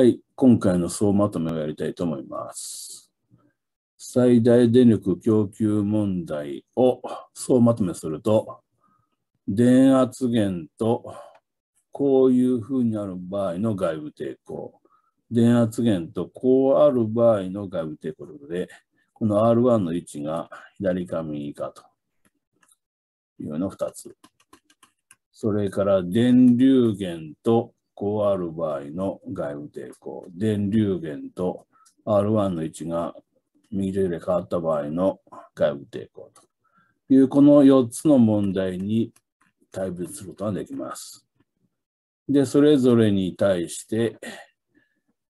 はい、今回の総まとめをやりたいと思います。最大電力供給問題を総まとめすると、電圧源とこういうふうにある場合の外部抵抗、電圧源とこうある場合の外部抵抗ということで、この R1 の位置が左か右かというの2つ。それから電流源とこうある場合の外部抵抗。電流源と R1 の位置が右と左で変わった場合の外部抵抗という、この4つの問題に対別することができます。で、それぞれに対して、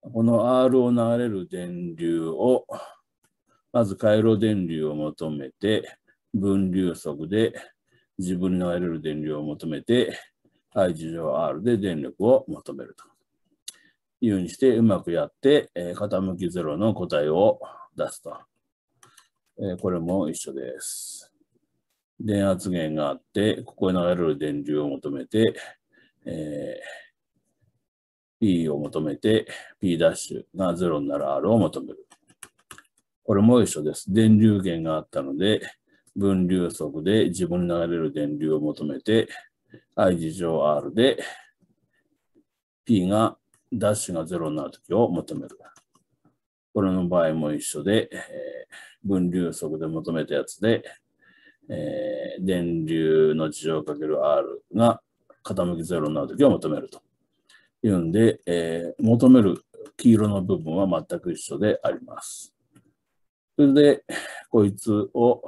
この R を流れる電流を、まず回路電流を求めて、分流速で自分に流れる電流を求めて、I 事乗 R で電力を求めるというふうにしてうまくやって、傾きゼロの答えを出すと。これも一緒です。電圧源があって、ここに流れる電流を求めて、P を求めて、P' が0なら R を求める。これも一緒です。電流源があったので、分流速で自分に流れる電流を求めて、I 事乗 R で P がダッシュが0になるときを求める。これの場合も一緒で、分流速で求めたやつで、電流の事乗 ×R が傾き0になるときを求めるというんで、求める黄色の部分は全く一緒であります。それで、こいつを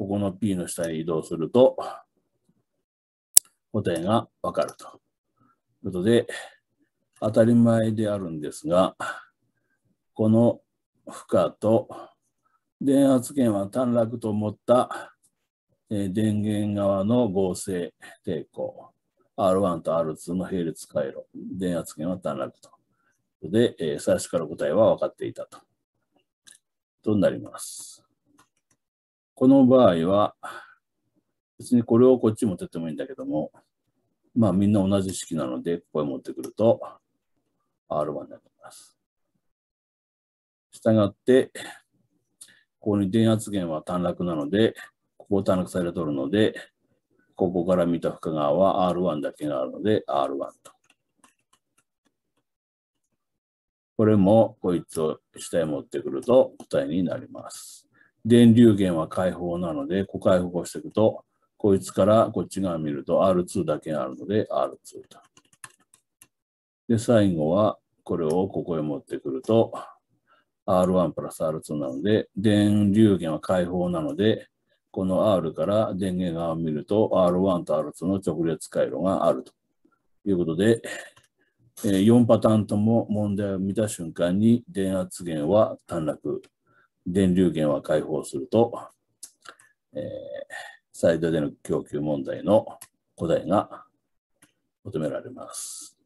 ここの P の下に移動すると、答えがわかるということで、当たり前であるんですが、この負荷と電圧源は短絡と思った電源側の合成抵抗、R1 と R2 の並列回路、電圧源は短絡と。で、最初から答えは分かっていたとなります。この場合は、別にこれをこっちに持ってってもいいんだけども、まあみんな同じ式なので、ここへ持ってくると R1 になります。したがって、ここに電圧源は短絡なので、ここを短絡されとるので、ここから見た負荷側は R1 だけがあるので R1 と。これもこいつを下へ持ってくると答えになります。電流源は開放なので、ここ開放していくと、こいつからこっち側見ると R2 だけあるので R2 と。で、最後はこれをここへ持ってくると R1 プラス R2 なので、電流源は開放なので、この R から電源側を見ると R1 と R2 の直列回路があるということで、4パターンとも問題を見た瞬間に電圧源は短絡。電流源は開放すると、最大電力供給問題の答えが求められます。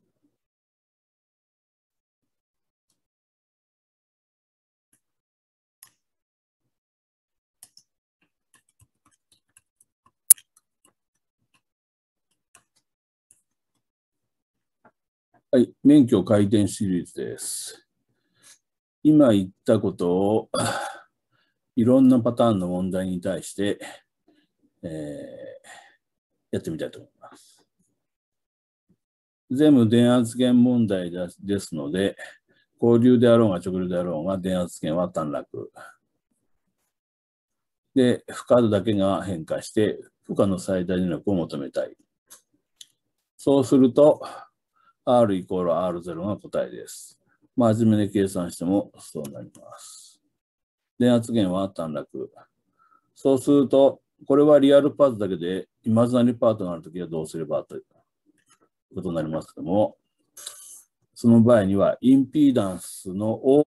はい、免許回転シリーズです。今言ったことをいろんなパターンの問題に対して、やってみたいと思います。全部電圧源問題ですので、交流であろうが直流であろうが電圧源は短絡。で、負荷だけが変化して、負荷の最大電力を求めたい。そうすると、R イコール R0 が答えです。真面目に計算してもそうなります。電圧源は短絡。そうすると、これはリアルパートだけで、イマジナリーパートがあるときはどうすればということになりますけども、その場合には、インピーダンスの大